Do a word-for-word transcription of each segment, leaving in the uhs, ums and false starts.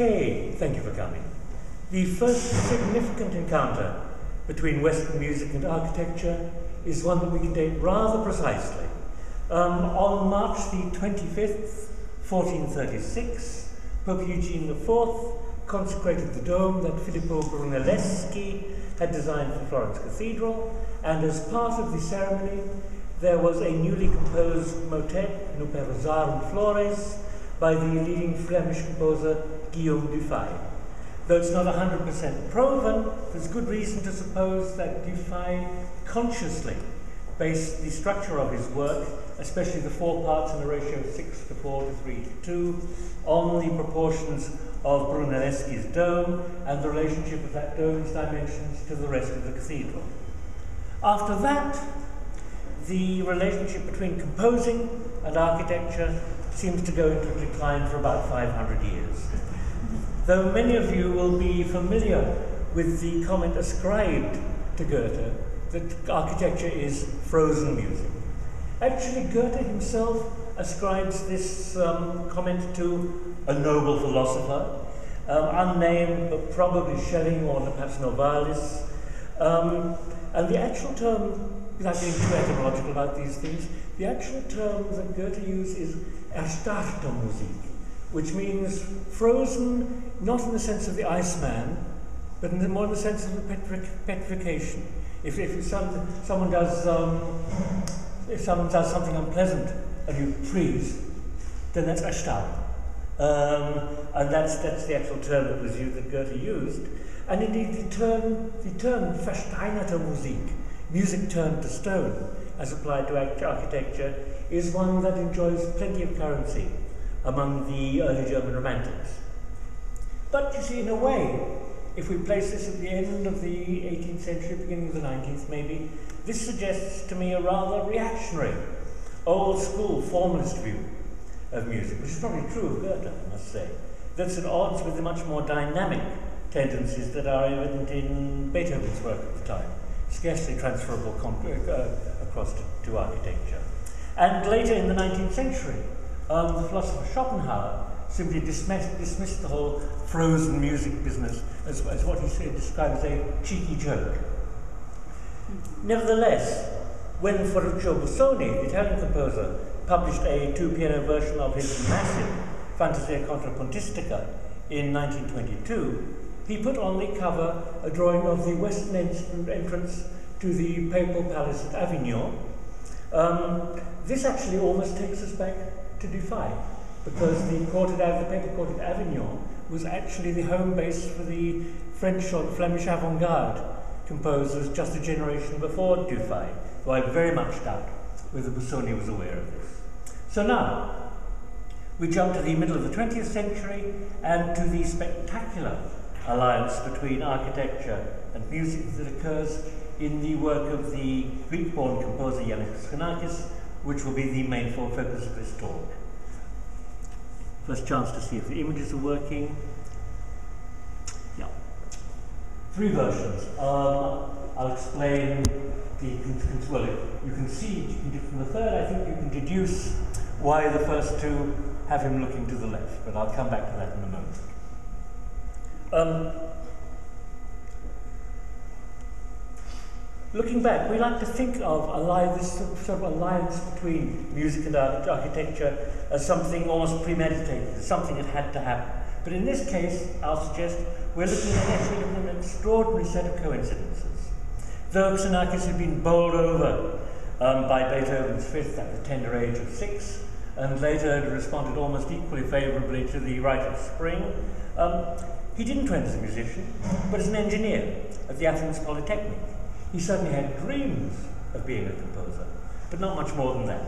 Okay, thank you for coming. The first significant encounter between Western music and architecture is one that we can date rather precisely. Um, on March the twenty-fifth, fourteen thirty-six, Pope Eugene the fourth consecrated the dome that Filippo Brunelleschi had designed for Florence Cathedral, and as part of the ceremony, there was a newly composed motet, Nuper Rosarum Flores, by the leading Flemish composer Guillaume Dufay. Though it's not one hundred percent proven, there's good reason to suppose that Dufay consciously based the structure of his work, especially the four parts in the ratio of six to four to three to two, on the proportions of Brunelleschi's dome and the relationship of that dome's dimensions to the rest of the cathedral. After that, the relationship between composing and architecture seems to go into decline for about five hundred years. Though many of you will be familiar with the comment ascribed to Goethe that architecture is frozen music. Actually, Goethe himself ascribes this um, comment to a noble philosopher, um, unnamed, but probably Schelling or perhaps Novalis. Um, and the actual term, without being too etymological about these things, the actual term that Goethe used is erstarrte Musik, which means frozen, not in the sense of the Iceman, but in the, more in the sense of the petric, petrification. If, if some, someone does um, if someone does something unpleasant and you freeze, then that's erstarrt, um, and that's that's the actual term that was used, that Goethe used. And indeed, the term the term Versteinerte Musik, music turned to stone, as applied to architecture, is one that enjoys plenty of currency among the early German Romantics. But you see, in a way, if we place this at the end of the eighteenth century, beginning of the nineteenth maybe, this suggests to me a rather reactionary, old-school, formalist view of music, which is probably true of Goethe, I must say. That's at odds with the much more dynamic tendencies that are evident in Beethoven's work at the time, scarcely transferable uh, across to, to architecture. And later in the nineteenth century, um, the philosopher Schopenhauer simply dismissed, dismissed the whole frozen music business as, as what he said, describes a cheeky joke. Nevertheless, when Ferruccio Busoni, the Italian composer, published a two-piano version of his massive Fantasia Contrapuntistica in nineteen twenty-two, he put on the cover a drawing of the western entrance to the Papal Palace at Avignon. Um, this actually almost takes us back to Dufay, because the court at, the Papal Court at Avignon was actually the home base for the French or Flemish avant-garde composers just a generation before Dufay, though I very much doubt whether Busoni was aware of this. So now, we jump to the middle of the twentieth century and to the spectacular alliance between architecture and music that occurs in the work of the Greek-born composer Iannis Xenakis, which will be the main focus of this talk. First chance to see if the images are working. Yeah. Three versions. Um, I'll explain the, well, you can see, you can do from the third, I think you can deduce why the first two have him looking to the left, but I'll come back to that in a moment. Um, looking back, we like to think of alliance, this sort of alliance between music and art, architecture as something almost premeditated, something that had to happen. But in this case, I'll suggest we're looking at actually an extraordinary set of coincidences. Though Xenakis had been bowled over um, by Beethoven's Fifth at the tender age of six, and later had responded almost equally favorably to the Rite of Spring, um, he didn't train as a musician, but as an engineer at the Athens Polytechnic. He certainly had dreams of being a composer, but not much more than that.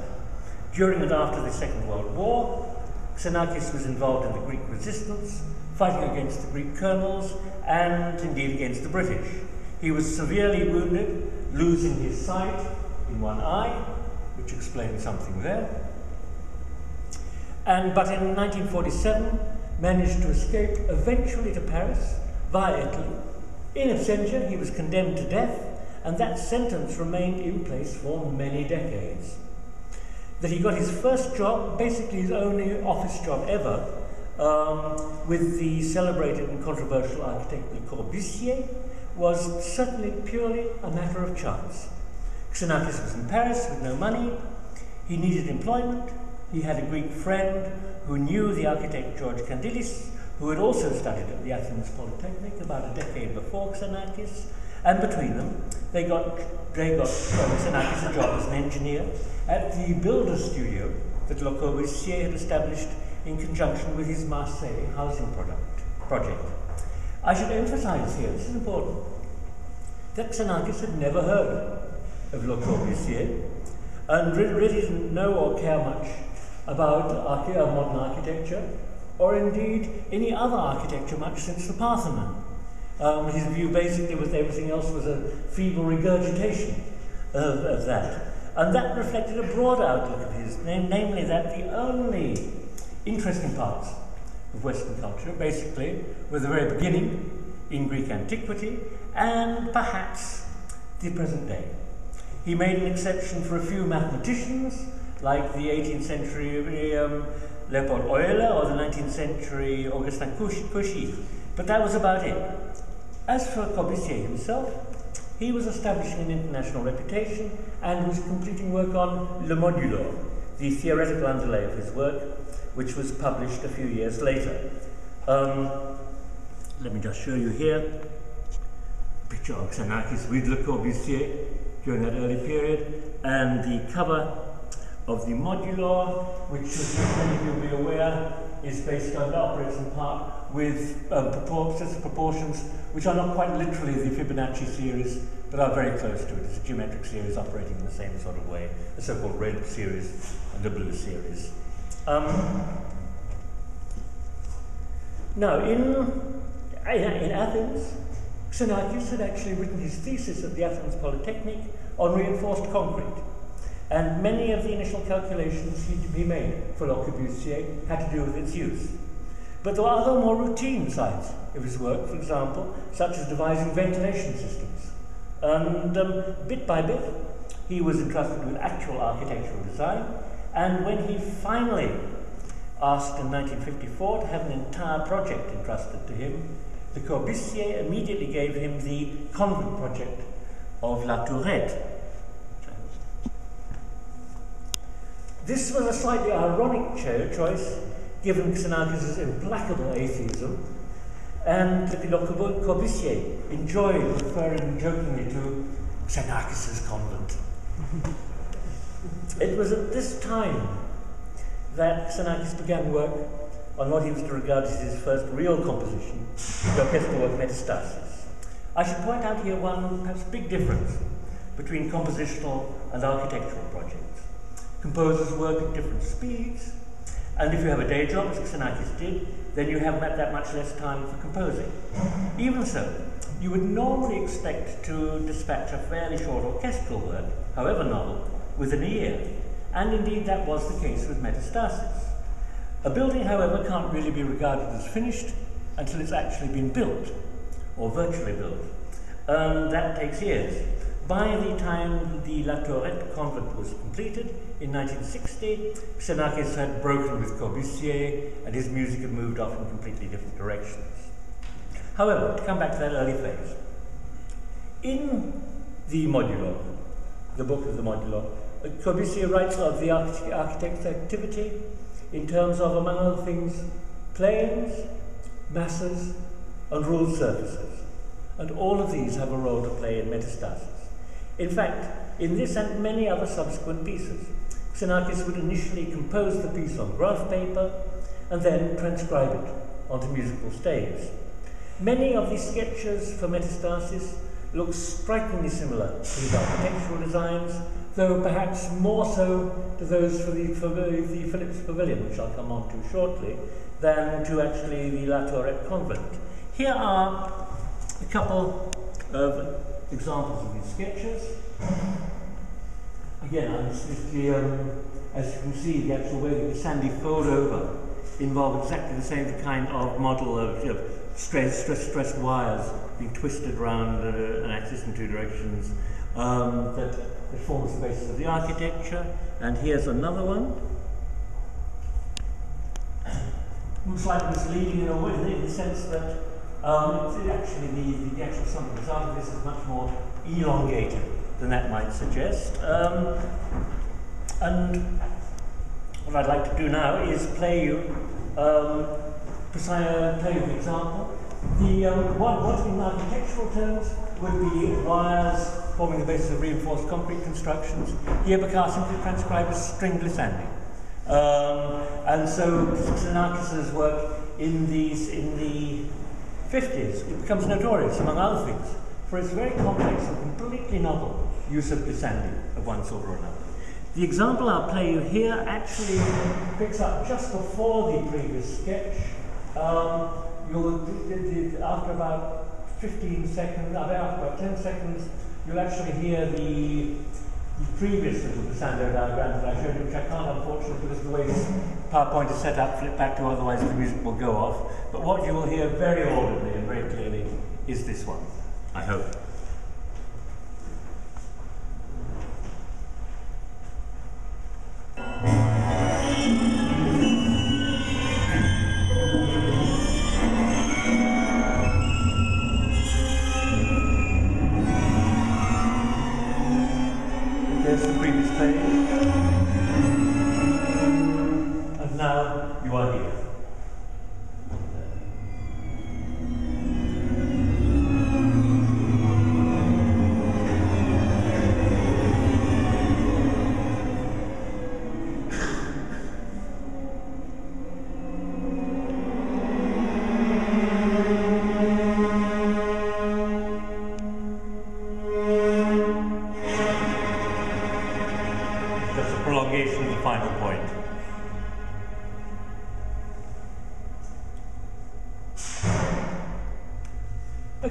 During and after the Second World War, Xenakis was involved in the Greek resistance, fighting against the Greek colonels, and indeed against the British. He was severely wounded, losing his sight in one eye, which explains something there. And, but in nineteen forty-seven, managed to escape eventually to Paris, via Italy. In absentia, he was condemned to death, and that sentence remained in place for many decades. That he got his first job, basically his only office job ever, um, with the celebrated and controversial architect Le Corbusier was certainly purely a matter of chance. Xenakis was in Paris with no money. He needed employment. He had a Greek friend who knew the architect George Candilis, who had also studied at the Athens Polytechnic about a decade before Xenakis, and between them they got, they got um, Xenakis a job as an engineer at the builder's studio that Le Corbusier had established in conjunction with his Marseille housing product, project. I should emphasize here, this is important, that Xenakis had never heard of Le Corbusier and really, really didn't know or care much about arche modern architecture, or indeed any other architecture much since the Parthenon. Um, his view basically was everything else was a feeble regurgitation of, of that. And that reflected a broad outlook of his, namely that the only interesting parts of Western culture basically were the very beginning in Greek antiquity and perhaps the present day. He made an exception for a few mathematicians, like the eighteenth century um, Leopold Euler or the nineteenth century Augustin Cauchy, but that was about it. As for Corbusier himself, he was establishing an international reputation and was completing work on Le Modulor, the theoretical underlay of his work, which was published a few years later. Um, let me just show you here a picture of Xenakis with Le Corbusier during that early period, and the cover of the Modulor, which, as many of you will be aware, is based on, operates in part with um, proportions, proportions which are not quite literally the Fibonacci series, but are very close to it. It's a geometric series operating in the same sort of way, a so-called red series and a blue series. Um, now, in, in Athens, Xenakis had actually written his thesis at the Athens Polytechnic on reinforced concrete. And many of the initial calculations he made for Le Corbusier had to do with its use. But there were other more routine sides of his work, for example, such as devising ventilation systems. And um, bit by bit, he was entrusted with actual architectural design. And when he finally asked in nineteen fifty-four to have an entire project entrusted to him, Le Corbusier immediately gave him the convent project of La Tourette. This was a slightly ironic cho choice, given Xenakis' implacable atheism, and Le Corbusier enjoyed referring jokingly to Xenakis' convent. It was at this time that Xenakis began work on what he was to regard as his first real composition, the orchestral work Metastasis. I should point out here one perhaps big difference between compositional and architectural projects. Composers work at different speeds, and if you have a day job, as Xenakis did, then you have that much less time for composing. Even so, you would normally expect to dispatch a fairly short orchestral work, however novel, within a year, and indeed that was the case with Metastasis. A building, however, can't really be regarded as finished until it's actually been built, or virtually built. Um, that takes years. By the time the La Tourette convent was completed in nineteen sixty, Xenakis had broken with Corbusier and his music had moved off in completely different directions. However, to come back to that early phase, in the Modulor, the book of the Modulor, Corbusier writes of the architect's activity in terms of, among other things, planes, masses, and ruled surfaces. And all of these have a role to play in Metastasis. In fact, in this and many other subsequent pieces, Xenakis would initially compose the piece on graph paper and then transcribe it onto musical staves. Many of the sketches for Metastasis look strikingly similar to his architectural designs, though perhaps more so to those for the, for the Phillips Pavilion, which I'll come on to shortly, than to actually the La Tourette convent. Here are a couple of examples of these sketches. Again, I'm just, um, as you can see, the actual way that the sandy fold over involved exactly the same kind of model of, you know, stress, stress, stressed wires being twisted around uh, an axis in two directions um, that, that forms the basis of the architecture. And here's another one. was slightly misleading in a way, in the sense that um, it actually the, the actual sum result of this is much more elongated than that might suggest. Um, and what I'd like to do now is play you um, play you an example. The um, what, what in architectural terms would be wires forming the basis of reinforced concrete constructions. Here, Baccar simply transcribed as string glissandi. Um, and so Xenakis' work in these in the fifties, it becomes notorious among other things for its very complex and completely novel use of glissandi of one sort or another. The example I'll play you here actually picks up just before the previous sketch. Um, you'll, after about fifteen seconds, after about ten seconds, you'll actually hear the the previous little glissando diagram that I showed you, which I can't, unfortunately, because the way this PowerPoint is set up, flip back to, otherwise the music will go off. But what you will hear very audibly and very clearly is this one, I hope.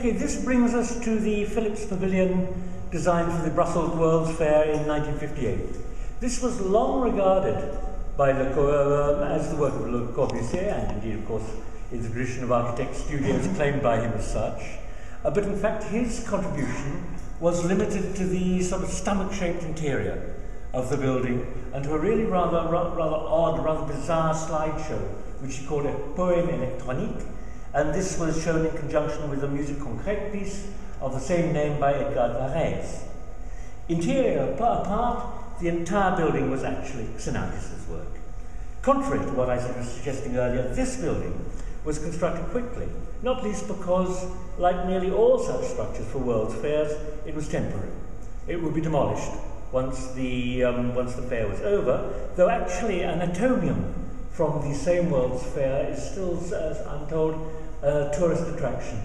This brings us to the Phillips Pavilion designed for the Brussels World's Fair in nineteen fifty-eight. This was long regarded by Le Cor uh, as the work of Le Corbusier, and indeed, of course, in the tradition of architect studios claimed by him as such. Uh, but in fact, his contribution was limited to the sort of stomach-shaped interior of the building and to a really rather, rather, rather odd, rather bizarre slideshow, which he called a poème électronique. And this was shown in conjunction with a music concret piece of the same name by Edgar Varèse. Interior apart, the entire building was actually Xenakis' work. Contrary to what I was suggesting earlier, this building was constructed quickly, not least because, like nearly all such structures for world's fairs, it was temporary. It would be demolished once the, um, once the fair was over, though actually an atomium from the same world's fair is still, as I'm told, a tourist attraction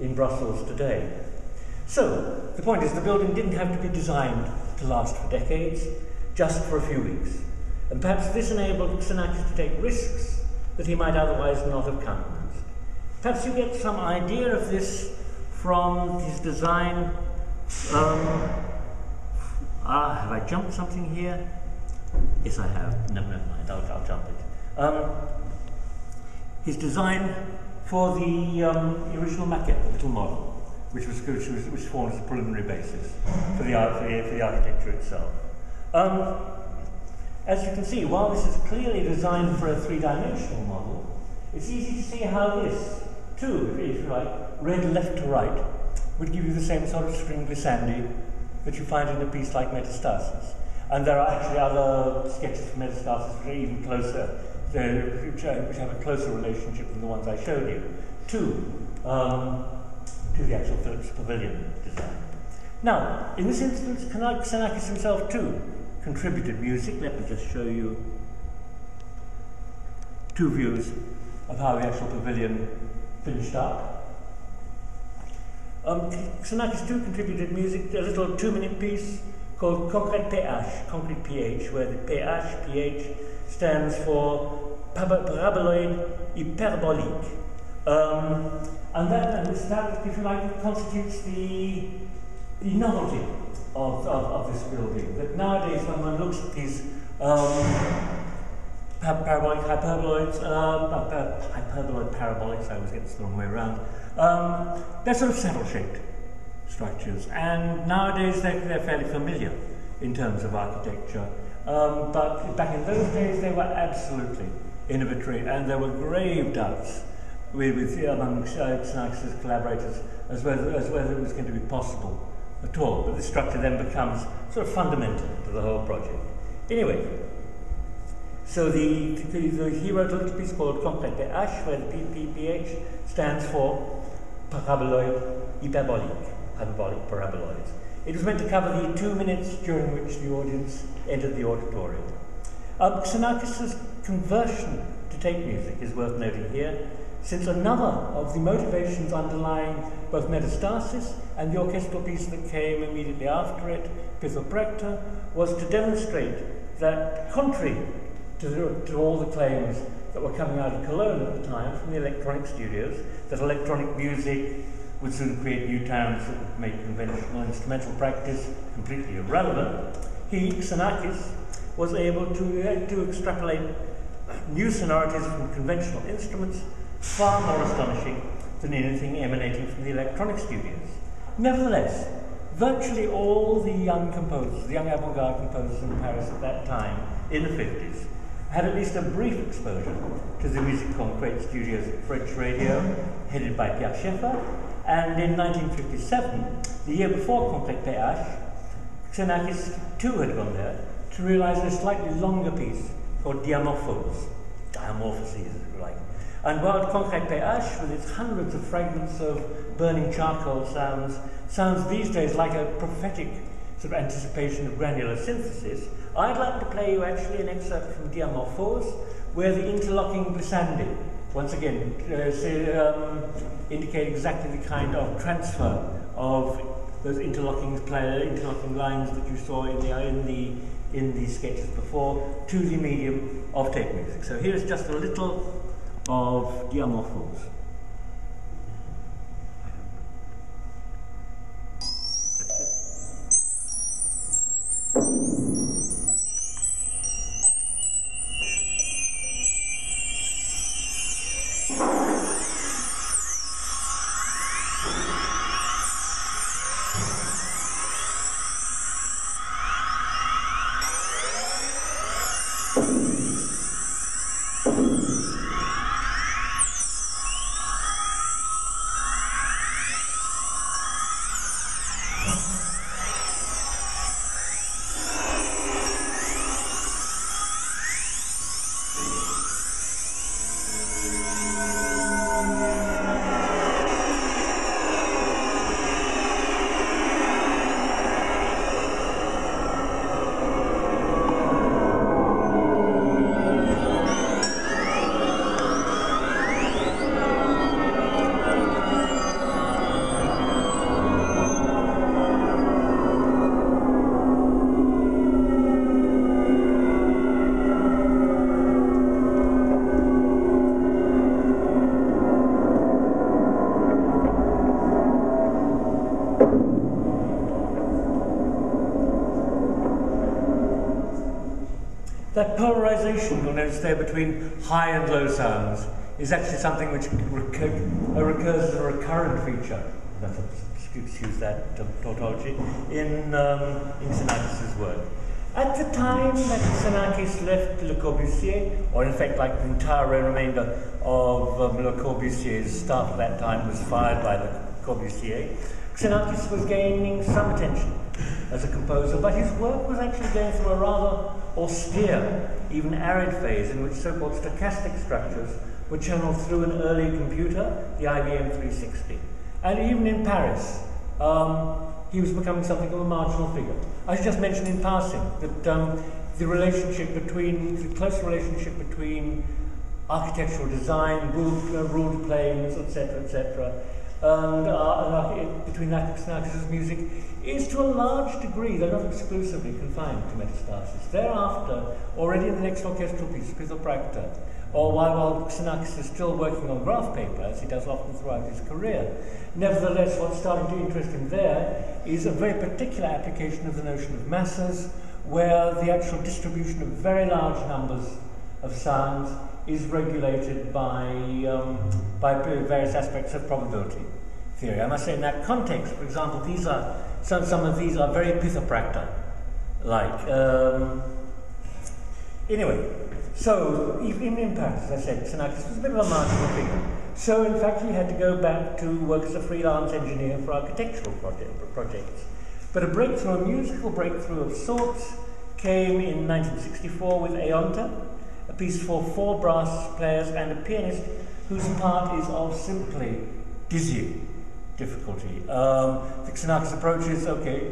in Brussels today. So, the point is, the building didn't have to be designed to last for decades, just for a few weeks. And perhaps this enabled Xenakis to take risks that he might otherwise not have countenanced. Perhaps you get some idea of this from his design. Um, ah, have I jumped something here? Yes, I have. No, never mind, I'll, I'll jump it. Um, his design for the um, original maquette, the little model, which was, which was, which formed as a preliminary basis for the, for the, for the architecture itself. Um, as you can see, while this is clearly designed for a three-dimensional model, it's easy to see how this, too, if you like, read left to right, would give you the same sort of string glissandi that you find in a piece like Metastasis. And there are actually other sketches from Metastasis which are even closer, which have a closer relationship than the ones I showed you, to, um, to the actual Phillips Pavilion design. Now, in this instance, Xenakis himself too contributed music. Let me just show you two views of how the actual pavilion finished up. Um, Xenakis too contributed music, a little two-minute piece called Concret P H, Concrete P H, where the P H, P H stands for Paraboloid Hyperbolique. Um, and that, and that, if you like, constitutes the, the novelty of, of, of this building. That nowadays, when one looks at these um, parabolic hyperboloids, uh, hyperboloid parabolics, I always get this the wrong way around, um, they're sort of saddle shaped structures, and nowadays they're, they're fairly familiar in terms of architecture, um, but back in those days they were absolutely innovatory, and there were grave doubts with, with uh, among Xenakis' collaborators as whether, as whether it was going to be possible at all. But this structure then becomes sort of fundamental to the whole project. Anyway, so the, the, the, he wrote a little piece called Concret P H, where the P P P H stands for Paraboloid Hyperbolique, hyperbolic paraboloids. It was meant to cover the two minutes during which the audience entered the auditorium. Um, Xenakis' conversion to tape music is worth noting here, since another of the motivations underlying both Metastasis and the orchestral piece that came immediately after it, Pithoprakta, was to demonstrate that, contrary to, the, to all the claims that were coming out of Cologne at the time from the electronic studios, that electronic music would soon create new towns that would make conventional instrumental practice completely irrelevant, he, Xenakis, was able to, uh, to extrapolate new sonorities from conventional instruments far more astonishing than anything emanating from the electronic studios. Nevertheless, virtually all the young composers, the young avant-garde composers in Paris at that time, in the fifties, had at least a brief exposure to the Musique Concrète studios at French radio, headed by Pierre Schaeffer, and in nineteen fifty-seven, the year before Concrète P H, Xenakis too had gone there to realize a slightly longer piece called Diamorphoses, Diamorphoses, if you like. And while Concrète P H, with its hundreds of fragments of burning charcoal sounds, sounds these days like a prophetic sort of anticipation of granular synthesis, I'd like to play you actually an excerpt from Diamorphoses, where the interlocking glissandi, once again, uh, say, um, indicate exactly the kind of transfer of those interlocking, play, interlocking lines that you saw in the, in the in the sketches before to the medium of tape music. So here's just a little of Diamorphoses. That polarization you'll notice there between high and low sounds is actually something which recur recurs as a recurrent feature, that's excuse use that tautology, in, um, in Xenakis' work. At the time that Xenakis left Le Corbusier, or in fact like the entire remainder of um, Le Corbusier's staff at that time was fired by Le Corbusier, Xenakis was gaining some attention as a composer, but his work was actually going through a rather austere, even arid phase in which so-called stochastic structures were channeled through an early computer, the I B M three sixty. And even in Paris, um, he was becoming something of a marginal figure. I should just mention in passing that um, the relationship between, the close relationship between architectural design, ruled, uh, ruled planes, et cetera, et cetera, and, uh, and uh, between that and Xenakis' music is to a large degree, they're not exclusively confined to Metastasis. Thereafter, already in the next orchestral piece, Pithoprakta, or while Xenakis is still working on graph paper, as he does often throughout his career, nevertheless what's starting to interest him there is a very particular application of the notion of masses, where the actual distribution of very large numbers of sounds is regulated by, um, by various aspects of probability theory. I must say in that context, for example, these are, some, some of these are very Pithoprakta-like. Um, anyway, So, even in practice, as I said, Xenakis was a bit of a marginal figure. So, in fact, he had to go back to work as a freelance engineer for architectural project, projects. But a breakthrough, a musical breakthrough of sorts, came in nineteen sixty-four with Aeonta, a piece for four brass players and a pianist whose part is of simply dizzying difficulty. Um, the Xenakis approach is, okay,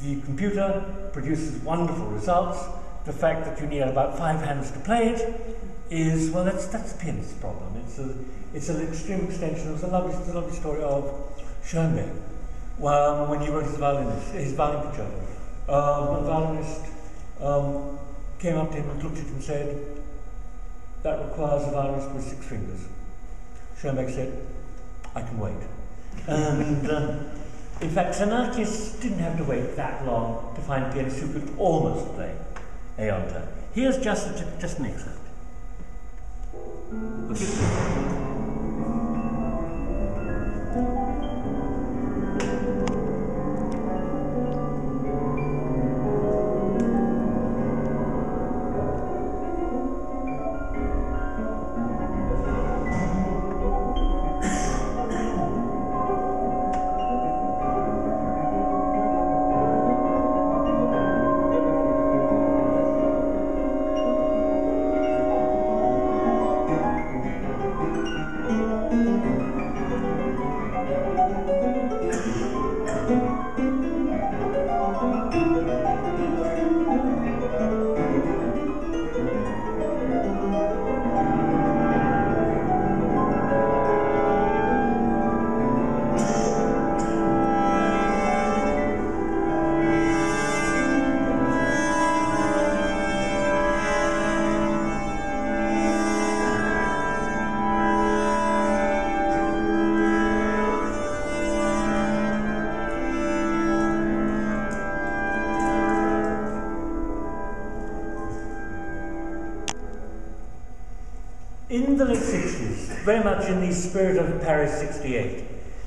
the computer produces wonderful results. The fact that you need about five hands to play it is, well, that's that's the pianist's problem. It's a it's an extreme extension. It's a lovely, it's a lovely story of Schoenberg, well, when he wrote his violinist, his violin concerto. Um, a violinist um, came up to him and looked at him and said, "That requires a violinist with six fingers." Schoenberg said, "I can wait." And uh, in fact, Xenakis didn't have to wait that long to find pianists who could almost play Aeonta. Here's just, a, just an excerpt. In the late sixties, very much in the spirit of Paris sixty-eight,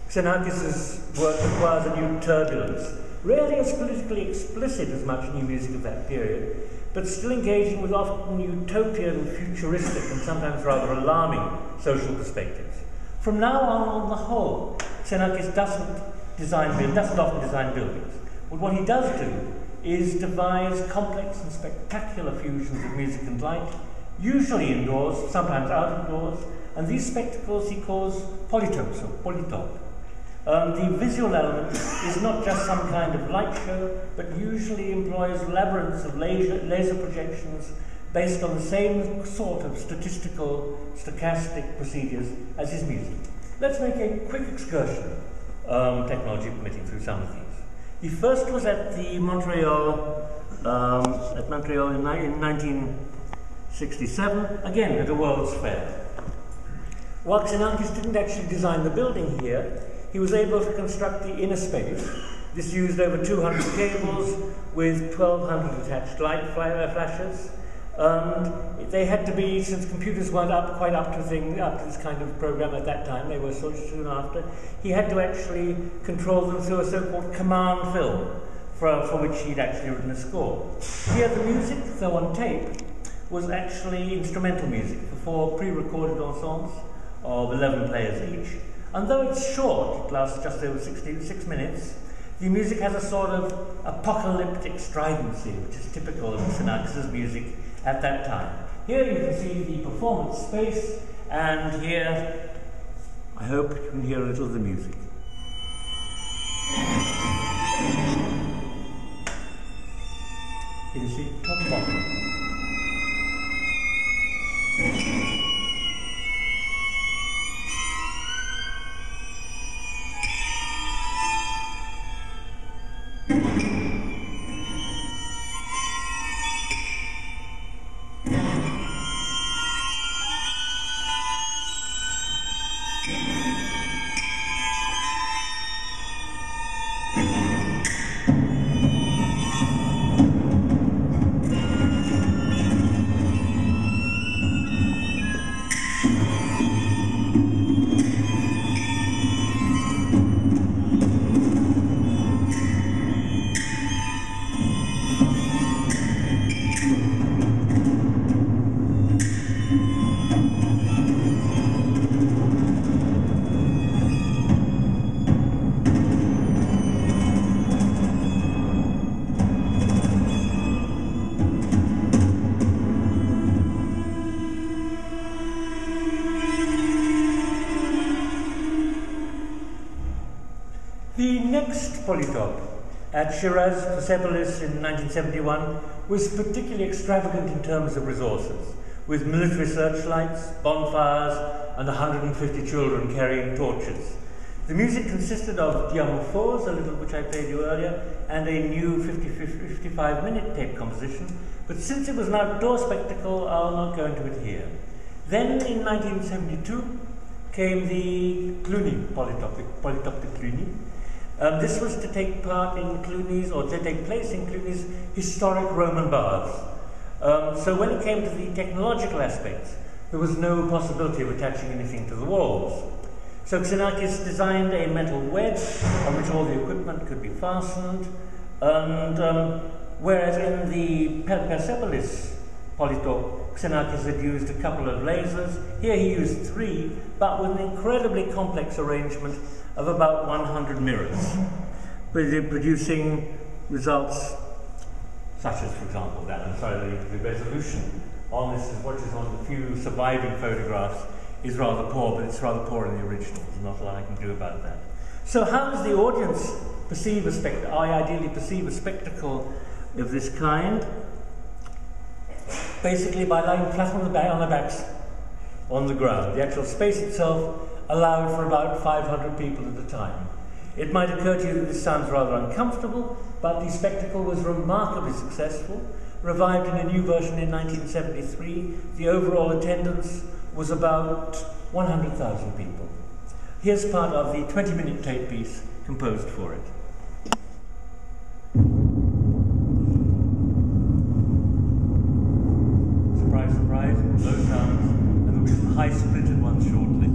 Xenakis' work requires a new turbulence, rarely as politically explicit as much new music of that period, but still engaging with often utopian, futuristic, and sometimes rather alarming social perspectives. From now on, on the whole, Xenakis doesn't design build, doesn't often design buildings. But what he does do is devise complex and spectacular fusions of music and light, usually indoors, sometimes out indoors, and these spectacles he calls polytopes, or polytope. Um, the visual element is not just some kind of light show, but usually employs labyrinths of laser, laser projections based on the same sort of statistical, stochastic procedures as his music. Let's make a quick excursion, um, technology permitting, through some of these. The first was at the Montreal, um, at Montreal in, in nineteen sixty-seven, again at the World's Fair. While Xenakis didn't actually design the building here, he was able to construct the inner space. This used over two hundred cables with twelve hundred attached light flashes. And they had to be, since computers weren't up quite up to thing, up to this kind of program at that time, they were sort of soon after, he had to actually control them through a so-called command film, for, for which he'd actually written a score. Here the music, though on tape, was actually instrumental music for four pre-recorded ensembles of eleven players each. And though it's short, it lasts just over sixty-six minutes, the music has a sort of apocalyptic stridency, which is typical of Xenakis' music at that time. Here you can see the performance space, and here I hope you can hear a little of the music. You see top and bottom. polytope at Shiraz Persepolis in nineteen seventy-one was particularly extravagant in terms of resources, with military searchlights, bonfires, and one hundred fifty children carrying torches. The music consisted of Diamorphoses, a little which I played you earlier, and a new fifty-five minute tape composition, but since it was an outdoor spectacle, I'll not go into it here. Then, in nineteen seventy-two, came the Cluny polytopic, polytopic Cluny. Um, this was to take part in Cluny's, or to take place in Cluny's historic Roman baths. Um, so when it came to the technological aspects, there was no possibility of attaching anything to the walls. So Xenakis designed a metal wedge on which all the equipment could be fastened, and um, whereas in the Persepolis polytope, Xenakis had used a couple of lasers, here he used three, but with an incredibly complex arrangement of about one hundred mirrors, producing results such as, for example, that. I'm sorry, the resolution on this is what is on the few surviving photographs is rather poor, but it's rather poor in the original. There's not a lot I can do about that. So how does the audience perceive a spectacle? I ideally perceive a spectacle of this kind, basically by lying flat on the back, on the backs, on the ground. The actual space itself allowed for about five hundred people at a time. It might occur to you that this sounds rather uncomfortable, but the spectacle was remarkably successful. Revived in a new version in nineteen seventy-three, the overall attendance was about one hundred thousand people. Here's part of the twenty minute tape piece composed for it. Surprise, surprise, low sounds, and there'll be some high splintered ones shortly.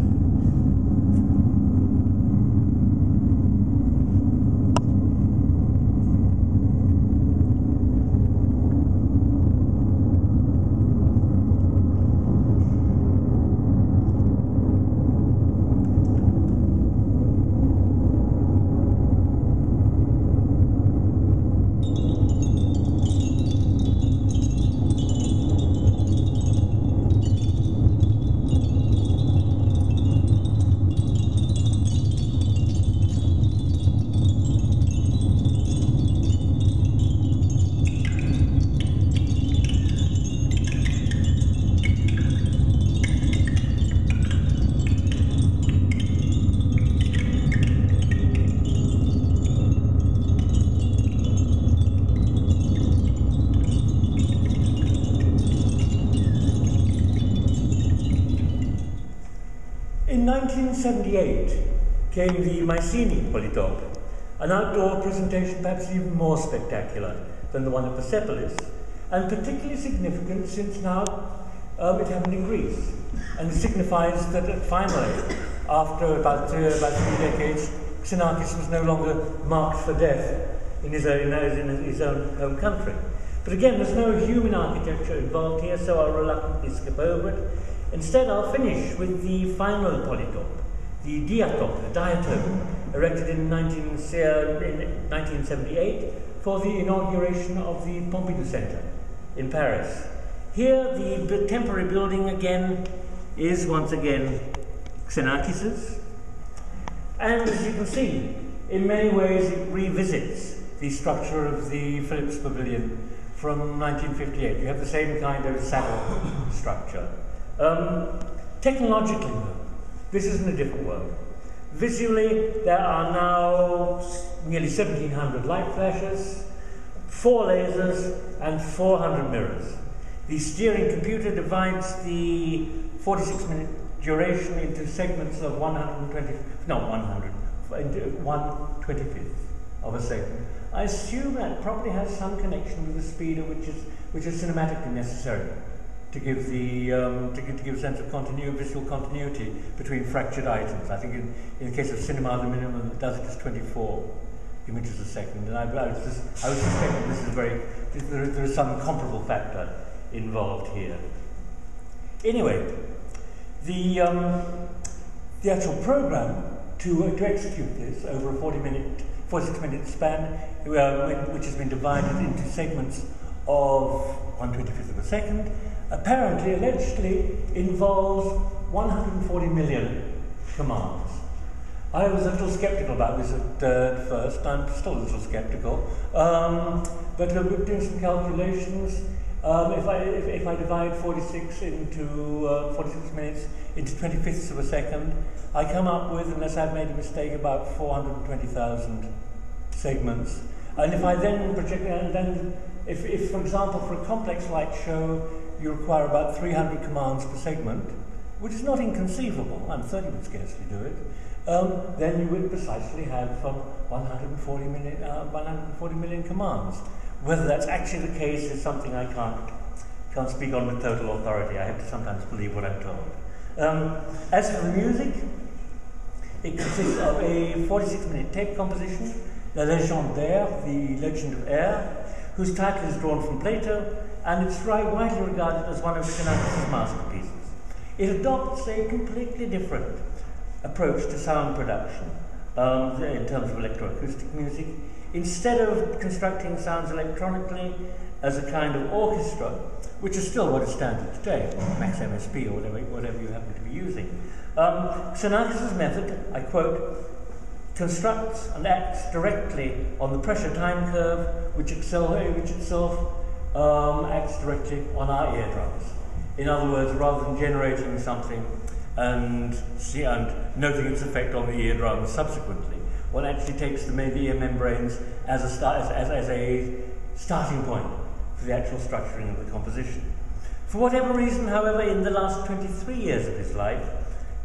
nineteen seventy-eight came the Mycenae polytope, an outdoor presentation perhaps even more spectacular than the one at Persepolis, and particularly significant since now um, it happened in Greece, and signifies that finally, after about, uh, about three decades, Xenakis was no longer marked for death in his own, in his own home country. But again, there's no human architecture involved here, so I'll reluctantly skip over it. Instead, I'll finish with the final polytope, the diatope, the diatope, erected in nineteen seventy-eight for the inauguration of the Pompidou Centre in Paris. Here, the temporary building again is once again Xenakis's, and as you can see, in many ways it revisits the structure of the Phillips Pavilion from nineteen fifty-eight. You have the same kind of saddle structure. Um, technologically, this isn't a different world. Visually, there are now nearly seventeen hundred light flashes, four lasers, and four hundred mirrors. The steering computer divides the forty-six minute duration into segments of one hundred twenty, no, one hundred, one twenty-fifth of a second. I assume that probably has some connection with the speed at which is, which is cinematically necessary. To give the um, to, to give a sense of continuity, visual continuity between fractured items. I think in, in the case of cinema, the minimum that does it is twenty-four images a second. And I, I was just, I was suspecting this is very there, there is some comparable factor involved here. Anyway, the um, the actual program to uh, to execute this over a forty minute, forty-six minute span, uh, which has been divided into segments of one twenty-fifth of a second. Apparently, allegedly, involves one hundred forty million commands. I was a little skeptical about this at, uh, at first. I'm still a little skeptical. Um, but we're doing some calculations. Um, if, I, if, if I divide forty-six into uh, forty-six minutes into twenty-fifths of a second, I come up with, unless I've made a mistake, about four hundred twenty thousand segments. And if I then project, and then if, if, for example, for a complex light show, you require about three hundred commands per segment, which is not inconceivable. I'm thirty would scarcely do it. Um, then you would precisely have um, one hundred forty million commands. Whether that's actually the case is something I can't, can't speak on with total authority. I have to sometimes believe what I'm told. Um, as for the music, it consists of a forty-six minute tape composition, La Légendaire, the Legend of Air, whose title is drawn from Plato, and it's widely regarded as one of Xenakis' masterpieces. It adopts a completely different approach to sound production um, in terms of electroacoustic music. Instead of constructing sounds electronically as a kind of orchestra, which is still what is standard today, Max M S P or whatever, whatever you happen to be using, um, Xenakis' method, I quote, constructs and acts directly on the pressure-time curve, which, excel which itself um, acts directly on our eardrums. In other words, rather than generating something and, see, and noting its effect on the eardrums subsequently, one actually takes the ear membranes as a, start, as, as, as a starting point for the actual structuring of the composition. For whatever reason, however, in the last twenty-three years of his life,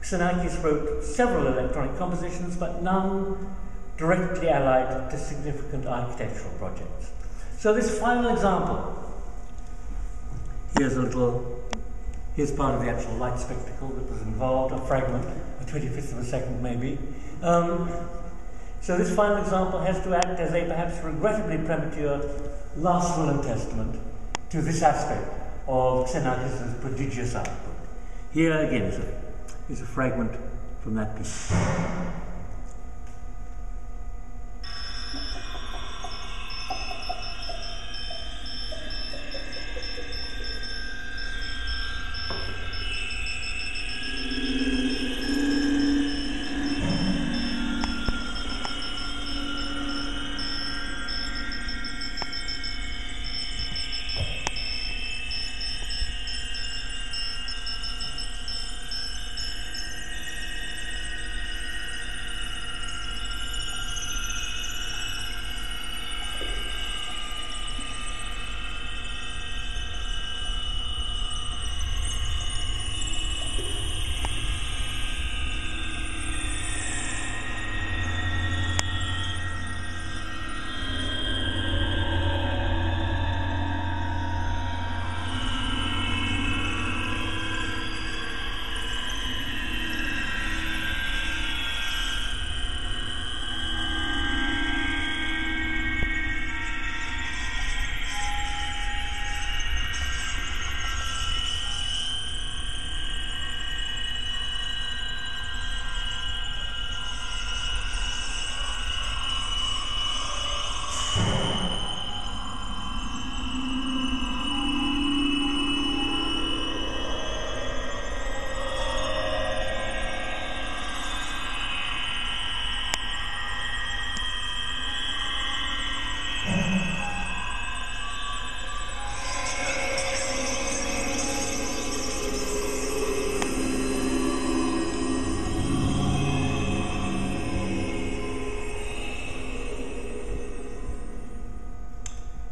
Xenakis wrote several electronic compositions, but none directly allied to significant architectural projects. So this final example, here's a little, here's part of the actual light spectacle that was involved, a fragment, a twenty-fifth of a second maybe. Um, so this final example has to act as a perhaps regrettably premature last will and testament to this aspect of Xenakis' prodigious output. Here again is a is a fragment from that piece.